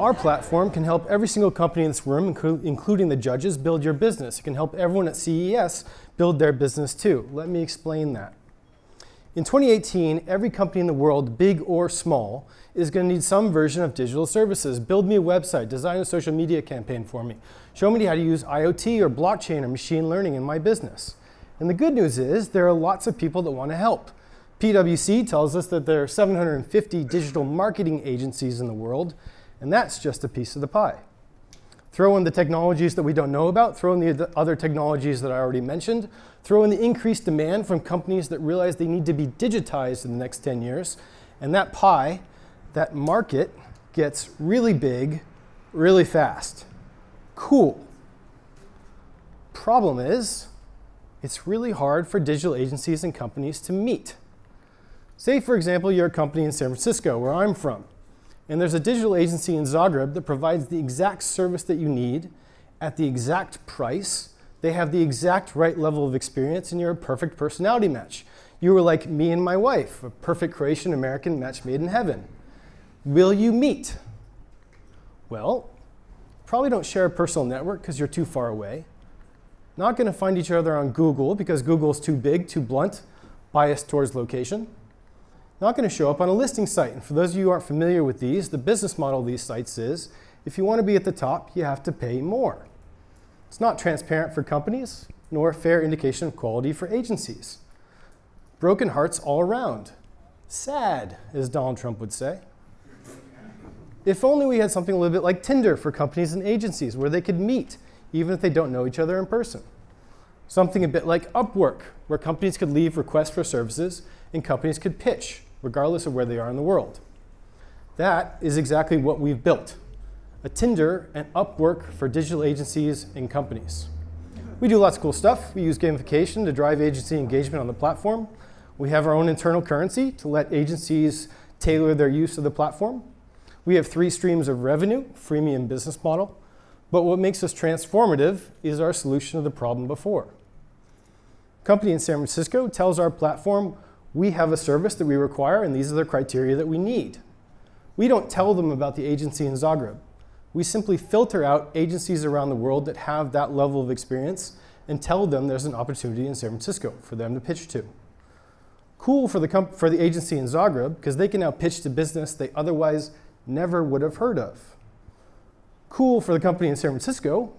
Our platform can help every single company in this room, including the judges, build your business. It can help everyone at CES build their business too. Let me explain that. In 2018, every company in the world, big or small, is going to need some version of digital services. Build me a website, design a social media campaign for me, show me how to use IoT or blockchain or machine learning in my business. And the good news is there are lots of people that want to help. PwC tells us that there are 750 digital marketing agencies in the world, and that's just a piece of the pie. Throw in the technologies that we don't know about, throw in the other technologies that I already mentioned, throw in the increased demand from companies that realize they need to be digitized in the next 10 years, and that pie, that market, gets really big, really fast. Cool. Problem is, it's really hard for digital agencies and companies to meet. Say, for example, you're a company in San Francisco, where I'm from, and there's a digital agency in Zagreb that provides the exact service that you need at the exact price. They have the exact right level of experience, and you're a perfect personality match. You were like me and my wife, a perfect Croatian-American match made in heaven. Will you meet? Well, probably don't share a personal network because you're too far away. Not going to find each other on Google because Google's too big, too blunt, biased towards location. Not going to show up on a listing site. And for those of you who aren't familiar with these, the business model of these sites is, if you want to be at the top, you have to pay more. It's not transparent for companies, nor a fair indication of quality for agencies. Broken hearts all around. Sad, as Donald Trump would say. If only we had something a little bit like Tinder for companies and agencies where they could meet, even if they don't know each other in person. Something a bit like Upwork, where companies could leave requests for services and companies could pitch, regardless of where they are in the world. That is exactly what we've built, a Tinder and Upwork for digital agencies and companies. We do lots of cool stuff. We use gamification to drive agency engagement on the platform. We have our own internal currency to let agencies tailor their use of the platform. We have three streams of revenue, freemium business model. But what makes us transformative is our solution to the problem before. A company in San Francisco tells our platform, we have a service that we require, and these are the criteria that we need. We don't tell them about the agency in Zagreb. We simply filter out agencies around the world that have that level of experience and tell them there's an opportunity in San Francisco for them to pitch to. Cool for the agency in Zagreb, because they can now pitch to business they otherwise never would have heard of. Cool for the company in San Francisco,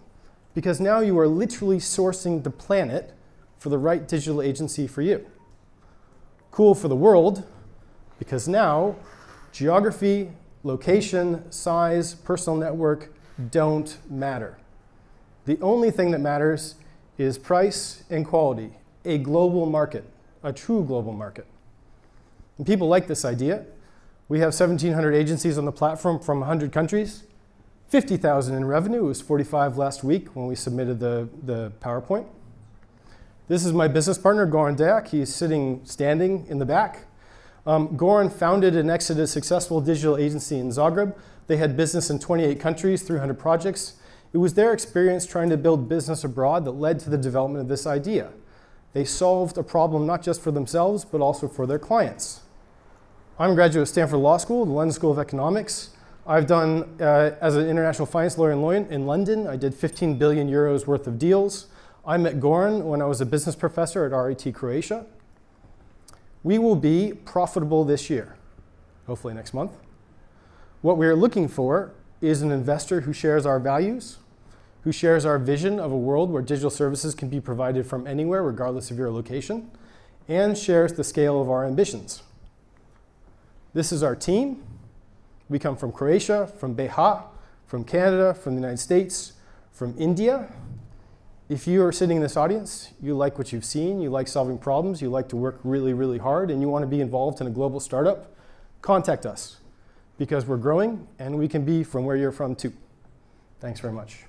because now you are literally sourcing the planet for the right digital agency for you. Cool for the world, because now geography, location, size, personal network don't matter. The only thing that matters is price and quality, a global market, a true global market. And people like this idea. We have 1,700 agencies on the platform from 100 countries. 50,000 in revenue. It was 45 last week when we submitted the PowerPoint. This is my business partner, Goran Deak. He's standing in the back. Goran founded and exited a successful digital agency in Zagreb. They had business in 28 countries, 300 projects. It was their experience trying to build business abroad that led to the development of this idea. They solved a problem not just for themselves, but also for their clients. I'm a graduate of Stanford Law School, the London School of Economics. I've done, as an international finance lawyer in London, I did 15 billion euros worth of deals. I met Goran when I was a business professor at RIT Croatia. We will be profitable this year, hopefully next month. What we're looking for is an investor who shares our values, who shares our vision of a world where digital services can be provided from anywhere, regardless of your location, and shares the scale of our ambitions. This is our team. We come from Croatia, from Beja, from Canada, from the United States, from India. If you are sitting in this audience, you like what you've seen, you like solving problems, you like to work really, really hard, and you want to be involved in a global startup, contact us because we're growing and we can be from where you're from too. Thanks very much.